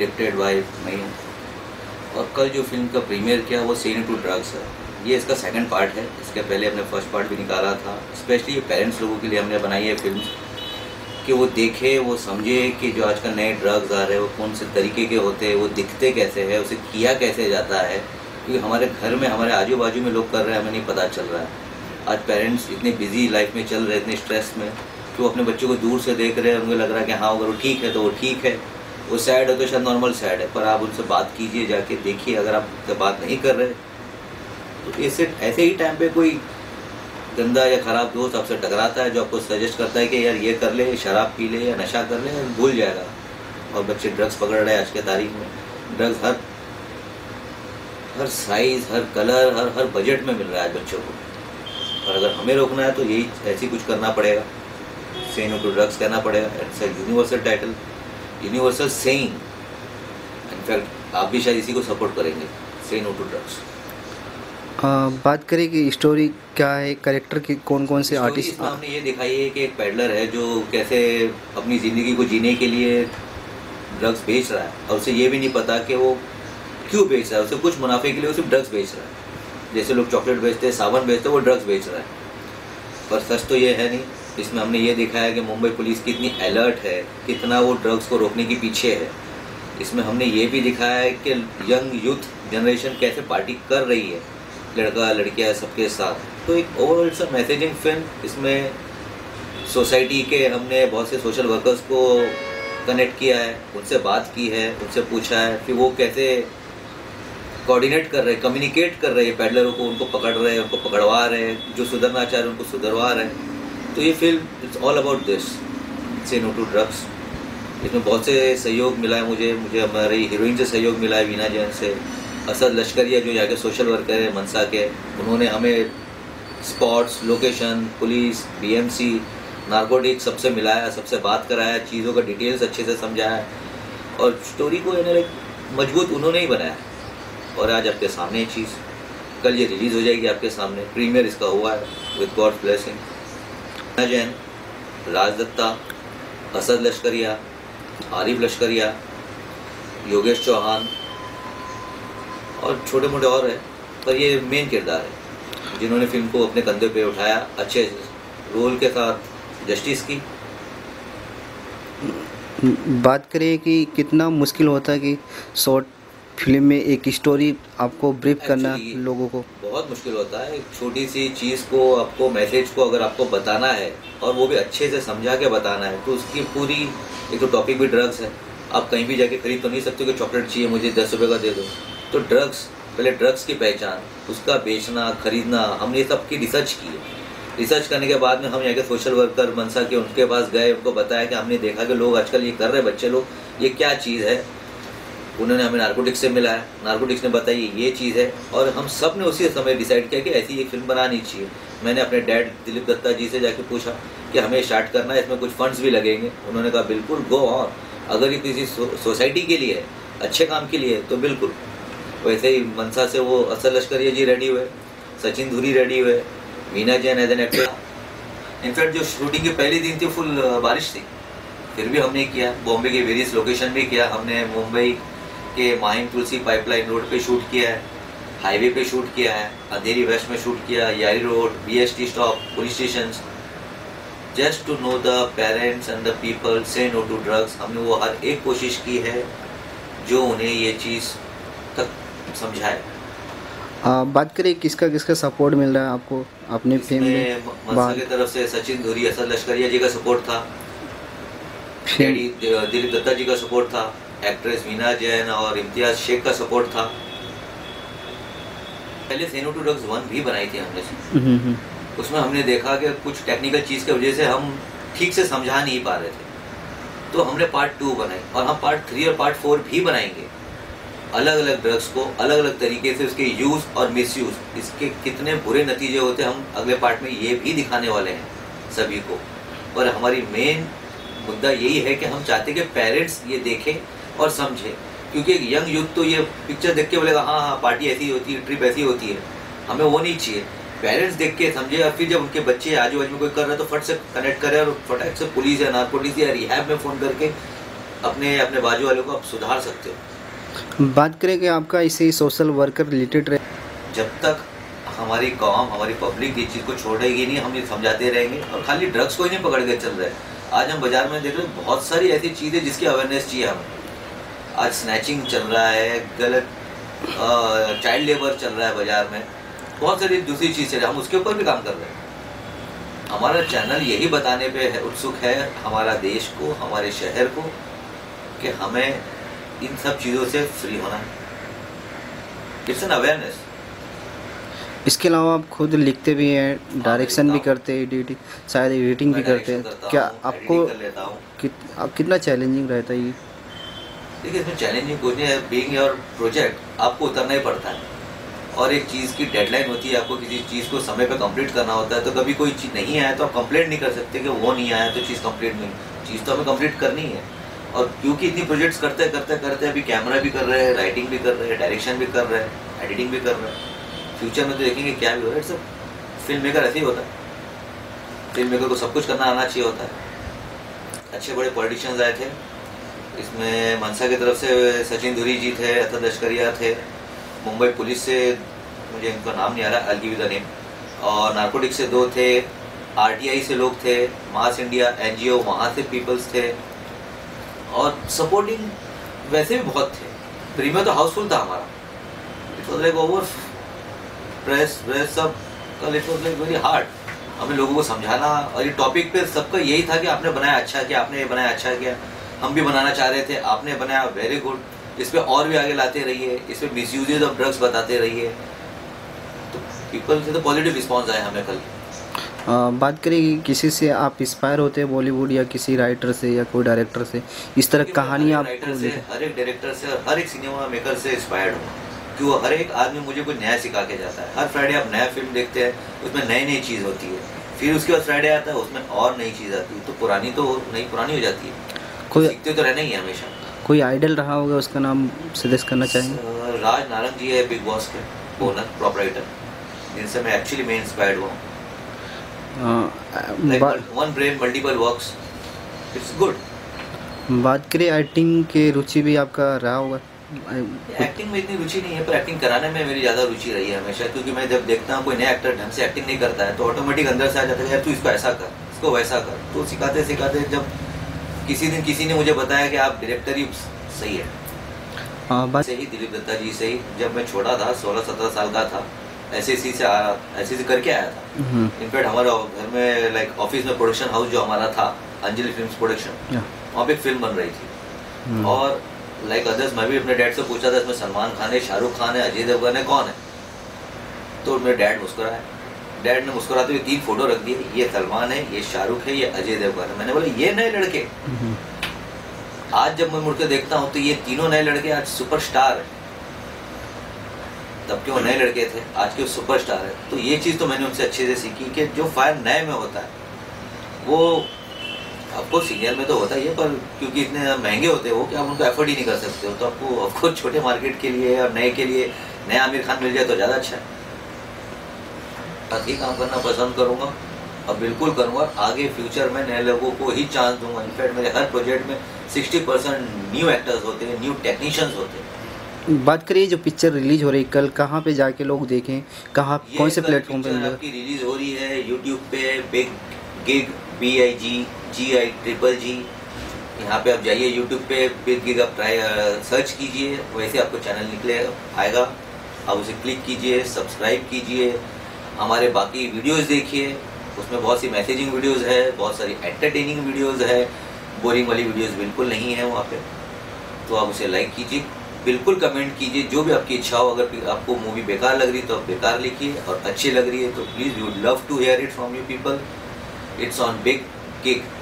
Directed by मैं हूँ। और कल जो फिल्म का प्रीमियर किया वो से नो टू ड्रग्स है, ये इसका सेकंड पार्ट है। इसके पहले हमने फर्स्ट पार्ट भी निकाला था। स्पेशली ये पेरेंट्स लोगों के लिए हमने बनाई है फिल्म कि वो देखे, वो समझे कि जो आजकल नए ड्रग्स आ रहे हैं वो कौन से तरीके के होते हैं, वो दिखते कैसे हैं, उसे किया कैसे जाता है। क्योंकि हमारे घर में, हमारे आजू बाजू में लोग कर रहे हैं, हमें नहीं पता चल रहा है। आज पेरेंट्स इतने बिजी लाइफ में चल रहे, इतने स्ट्रेस में, कि वो अपने बच्चों को दूर से देख रहे हैं। उनको लग रहा है कि हाँ अगर वो ठीक है तो वो ठीक है, वो सैड है तो शायद नॉर्मल सैड है। पर आप उनसे बात कीजिए, जाके देखिए। अगर आप उनसे बात नहीं कर रहे तो ऐसे ही टाइम पे कोई गंदा या ख़राब दोस्त आपसे टकराता है जो आपको सजेस्ट करता है कि यार ये कर ले, शराब पी ले या नशा कर ले, भूल जाएगा। और बच्चे ड्रग्स पकड़ रहे हैं आज के तारीख में। ड्रग्स हर साइज़, हर कलर, हर बजट में मिल रहा है बच्चों को। और अगर हमें रोकना है तो यही ऐसी कुछ करना पड़ेगा, से नो टू ड्रग्स कहना पड़ेगा। It's a universal title, universal saying. In fact आप भी शायद इसी को सपोर्ट करेंगे, से नो टू ड्रग्स। बात करें कि स्टोरी क्या है, कैरेक्टर की कौन कौन से आर्टिस्ट। हमने ये दिखाई है कि एक पैडलर है जो कैसे अपनी ज़िंदगी को जीने के लिए ड्रग्स बेच रहा है, और उसे ये भी नहीं पता कि वो क्यों बेच रहा है। उसे कुछ मुनाफे के लिए उसे ड्रग्स बेच रहा है। जैसे लोग चॉकलेट बेचते हैं, साबुन बेचते हैं, वो ड्रग्स बेच रहा है। पर सच तो ये है नहीं। इसमें हमने ये दिखाया कि मुंबई पुलिस कितनी अलर्ट है, कितना वो ड्रग्स को रोकने के पीछे है। इसमें हमने ये भी दिखाया है कि यंग यूथ जनरेशन कैसे पार्टी कर रही है, लड़का लड़कियाँ सबके साथ। तो एक overall it's a messaging film. इसमें सोसाइटी के हमने बहुत से सोशल वर्कर्स को कनेक्ट किया है, उनसे बात की है, उनसे पूछा है कि वो कैसे कोऑर्डिनेट कर रहे, कम्युनिकेट कर रहे हैं पैडलरों को। उनको पकड़ रहे हैं, उनको पकड़वा रहे हैं, जो सुधरना चाह रहे हैं उनको सुधरवा रहे हैं। तो ये film it's all about this, say no to drugs. इसमें बहुत से सहयोग मिला है मुझे मुझे हमारी हीरोइन से सहयोग मिला है, वीना जैन से। असद लश्करिया जो यहाँ के सोशल वर्कर है मनसा के, उन्होंने हमें spots, location, police, BMC, narcotic सबसे मिलाया, सबसे बात कराया, चीज़ों का डिटेल्स अच्छे से समझाया। और स्टोरी को यानी मजबूत उन्होंने ही बनाया। और आज आपके सामने ये चीज़, कल ये रिलीज़ हो जाएगी आपके सामने। प्रीमियर इसका हुआ है with God's blessing. Meena Jain, Rajdatta, Asad Lashkariya, Arif Lashkariya, Yogesh Chauhan और छोटे मोटे और हैं, पर ये मेन किरदार है जिन्होंने फिल्म को अपने कंधे पे उठाया, अच्छे रोल के साथ जस्टिस की। बात करें कि कितना मुश्किल होता है कि शॉर्ट फिल्म में एक स्टोरी आपको ब्रीफ करना, लोगों को बहुत मुश्किल होता है। एक छोटी सी चीज़ को, आपको मैसेज को अगर आपको बताना है और वो भी अच्छे से समझा के बताना है, तो उसकी पूरी, एक तो टॉपिक भी ड्रग्स है। आप कहीं भी जाके खरीद तो नहीं सकते कि चॉकलेट चाहिए मुझे, 10 रुपये का दे दो। तो ड्रग्स, पहले ड्रग्स की पहचान, उसका बेचना, खरीदना, हमने ये सब की रिसर्च की है। रिसर्च करने के बाद में हम यहाँ के सोशल वर्कर मनसा के उनके पास गए, उनको बताया कि हमने देखा कि लोग आजकल ये कर रहे हैं, बच्चे लोग, ये क्या चीज़ है। उन्होंने हमें नारकोटिक्स से मिलाया, नारकोटिक्स ने बताई ये चीज़ है। और हम सब ने उसी समय डिसाइड किया कि ऐसी ये फिल्म बनानी चाहिए। मैंने अपने डैड दिलीप दत्ता जी से जाके पूछा कि हमें स्टार्ट करना है, इसमें कुछ फंड्स भी लगेंगे। उन्होंने कहा बिल्कुल गो ऑन, अगर ये किसी सोसाइटी के लिए है, अच्छे काम के लिए है तो बिल्कुल। वैसे ही मनसा से वो असद लश्करिया जी रेडी हुए, सचिन धुरी रेडी हुए, Meena Jain as an actor. In fact जो शूटिंग के पहले दिन थी फुल बारिश थी, फिर भी हमने किया। बॉम्बे के वेरियस लोकेशन भी किया हमने। मुंबई के माहिम तुलसी पाइपलाइन रोड पे शूट किया है, हाईवे पे शूट किया है, अंधेरी वेस्ट में शूट किया, Yari road, BST stop, police station. Just to know the parents and the people, say no to drugs. हमने वो हर एक कोशिश की है जो उन्हें ये चीज़ तक समझाए। बात करें किसका किसका सपोर्ट मिल रहा है आपको अपने फिल्म में? मनसा की तरफ से सचिन धुरी, असद लश्करिया जी का सपोर्ट था, दिलीप दत्ता जी का सपोर्ट था, एक्ट्रेस वीना जैन और इम्तियाज शेख का सपोर्ट था। पहले से नो टू ड्रग्स 1 भी बनाई थी हमने। उसमें हमने देखा कि कुछ टेक्निकल चीज़ की वजह से हम ठीक से समझा नहीं पा रहे थे, तो हमने पार्ट 2 बनाई। और हम पार्ट 3 और पार्ट 4 भी बनाएंगे, अलग अलग ड्रग्स को अलग अलग तरीके से, उसके यूज़ और मिसयूज़, इसके कितने बुरे नतीजे होते हैं, हम अगले पार्ट में ये भी दिखाने वाले हैं सभी को। और हमारी मेन मुद्दा यही है कि हम चाहते हैं कि पेरेंट्स ये देखें और समझें, क्योंकि एक यंग यूथ तो ये पिक्चर देख के बोलेगा हाँ हाँ पार्टी ऐसी होती है, ट्रिप ऐसी होती है। हमें वो नहीं चाहिए। पेरेंट्स देख के समझे, और फिर जब उनके बच्चे आजू बाजू में कोई कर रहे हैं तो फट से कनेक्ट करें और फटाक से पुलिस या नारकोटिक्स या रिहैब में फ़ोन करके अपने अपने बाजू वालों को आप सुधार सकते हो। बात करें कि आपका इसी सोशल वर्कर रिलेटेड रहे, जब तक हमारी कौम हमारी पब्लिक ये चीज़ को छोड़ेगी नहीं, हम ये समझाते रहेंगे। और खाली ड्रग्स को ही नहीं पकड़ के चल रहे हैं, आज हम बाजार में देख रहे हैं बहुत सारी ऐसी चीज़ें जिसकी अवेयरनेस चाहिए हमें। आज स्नैचिंग चल रहा है, गलत चाइल्ड लेबर चल रहा है बाजार में, बहुत सारी दूसरी चीज़ चल रही है, हम उसके ऊपर भी काम कर रहे हैं। हमारा चैनल यही बताने पे उत्सुक है हमारा देश को, हमारे शहर को, कि हमें इन सब चीज़ों से फ्री होना है। It's an awareness. इसके अलावा आप खुद लिखते भी हैं, डायरेक्शन भी करते हैं, एडिटिंग शायद एडिटिंग भी करते हैं, क्या आपको कितना चैलेंजिंग रहता है ये? देखिए, इसमें चैलेंजिंग कुछ नहीं है, बीइंग योर प्रोजेक्ट आपको उतरना ही पड़ता है। और एक चीज़ की डेडलाइन होती है, आपको किसी चीज़ को समय पर कंप्लीट करना होता है। तो कभी कोई चीज़ नहीं आया तो आप कंप्लेंट नहीं कर सकते कि वो नहीं आया तो चीज़ कंप्लीट नहीं, चीज़ तो हमें कंप्लीट करनी है। और क्योंकि इतनी प्रोजेक्ट्स करते करते करते अभी कैमरा भी कर रहे हैं, राइटिंग भी कर रहे हैं, डायरेक्शन भी कर रहे हैं, एडिटिंग भी कर रहे हैं, फ्यूचर में तो देखेंगे क्या भी हो रहा है। सब फिल्म मेकर ऐसे ही होता है, फिल्म मेकर को सब कुछ करना आना चाहिए होता है। अच्छे बड़े पॉलिटिशियंस आए थे इसमें, मनसा की तरफ से सचिन धुरी जी थे, असद लश्करिया थे, मुंबई पुलिस से मुझे इनका नाम नहीं आ रहा, अलगी विदा नेम, और नार्कोटिक्स से दो थे, आरटीआई से लोग थे, मास इंडिया एनजीओ वहाँ से पीपल्स थे, और सपोर्टिंग वैसे भी बहुत थे। प्रीमियर तो हाउसफुल था हमारा, it was like over press व्रेस सब, it was like very hard हमें लोगों को समझाना। और ये टॉपिक पे सबका यही था कि आपने बनाया अच्छा किया, आपने ये बनाया अच्छा किया, हम भी बनाना चाह रहे थे, आपने बनाया वेरी गुड, इस पर और भी आगे लाते रहिए, इस पर मिसयूजेज ऑफ ड्रग्स बताते रहिए। तो पीपल से तो पॉजिटिव रिस्पॉन्स आया हमें। कल बात करेंगे किसी से आप इंस्पायर होते हैं, बॉलीवुड या किसी राइटर से या कोई डायरेक्टर से, इस तरह कहानियाँ आपको? हर एक डायरेक्टर से और हर एक सिनेमा मेकर से इंस्पायर्ड हूँ, कि वो हर एक आदमी मुझे कुछ नया सिखा के जाता है। हर फ्राइडे आप नया फिल्म देखते हैं, उसमें नई नई चीज़ होती है, फिर उसके बाद फ्राइडे आता है, उसमें और नई चीज़ आती है, तो पुरानी तो नहीं पुरानी हो जाती है, कोई सीखते तो रहना ही है हमेशा। कोई आइडल रहा होगा, उसका नाम सजेस्ट करना चाहेंगे? राज नारंग जी है, बिग बॉस के ओनर प्रॉपराइटर, जिनसे मैं एक्चुअली मैं इंस्पायर्ड हुआ। One brain multiple works, it's good. बात करें एक्टिंग के, रुचि भी आपका रहा होगा? एक्टिंग में इतनी रुचि नहीं है, पर एक्टिंग कराने में मेरी ज़्यादा रुचि रही है हमेशा। क्योंकि मैं जब देखता हूँ कोई नया एक्टर ढंग से एक्टिंग नहीं करता है, तो ऑटोमेटिक अंदर से आ जाता है, यार तू इसको ऐसा कर, इसको वैसा कर। तो सिखाते सिखाते जब किसी दिन किसी ने मुझे बताया कि आप डायरेक्टर ही सही है। हाँ, से ही दिलीप दत्ता जी से ही, जब मैं छोटा था 16-17 साल का था, ऐसे से ऐसे करके आया था। इनफैक्ट हमारे घर में लाइक ऑफिस में प्रोडक्शन हाउस जो हमारा था, अंजलि फिल्म्स प्रोडक्शन, वहाँ पे एक फिल्म बन रही थी। और लाइक अदर्स मैं भी अपने डैड से पूछा था इसमें सलमान खान है, शाहरुख खान है, अजय देवगन है, कौन है? तो मेरे डैड मुस्कुराए, डैड ने मुस्कुराते हुए 3 फोटो रख दिए, ये सलमान है, ये शाहरुख है, ये अजय देवगन है। मैंने बोला ये नए लड़के, आज जब मैं मुड़ के देखता हूँ तो ये तीनों नए लड़के आज सुपरस्टार हैं। तब के वो नए लड़के थे, आज के वो सुपरस्टार हैं। तो ये चीज़ तो मैंने उनसे अच्छे से सीखी कि जो फायर नए में होता है वो आपको सीनियर में तो होता ही है, पर क्योंकि इतने महंगे होते हैं वो कि आप उनको एफोर्ड ही नहीं कर सकते हो, तो आपको आपको छोटे मार्केट के लिए और नए के लिए नया आमिर खान मिल जाए तो ज़्यादा अच्छा है। ही काम करना पसंद करूंगा और बिल्कुल करूंगा, आगे फ्यूचर में नए लोगों को ही चांस दूंगा। इनफैक्ट मेरे हर प्रोजेक्ट में 60% न्यू एक्टर्स होते हैं, न्यू टेक्नीशियंस होते हैं। बात करिए जो पिक्चर रिलीज हो रही कल, कहाँ पे जाके लोग देखें, कहाँ कौन से प्लेटफॉर्म पे आपकी रिलीज हो रही है? यूट्यूब पे BigKick, BigKick, यहाँ पे आप जाइए, यूट्यूब पे BigKick आप ट्राई सर्च कीजिए, वैसे आपको चैनल निकले आएगा, आप उसे क्लिक कीजिए, सब्सक्राइब कीजिए, हमारे बाकी वीडियोस देखिए, उसमें बहुत सी मैसेजिंग वीडियोस है, बहुत सारी एंटरटेनिंग वीडियोस है, बोरिंग वाली वीडियोस बिल्कुल नहीं है वहाँ पे। तो आप उसे लाइक कीजिए, बिल्कुल कमेंट कीजिए, जो भी आपकी इच्छा हो। अगर आपको मूवी बेकार लग रही है तो आप बेकार लिखिए, और अच्छी लग रही है तो please, we would love to hear it from you people. It's on BigKick।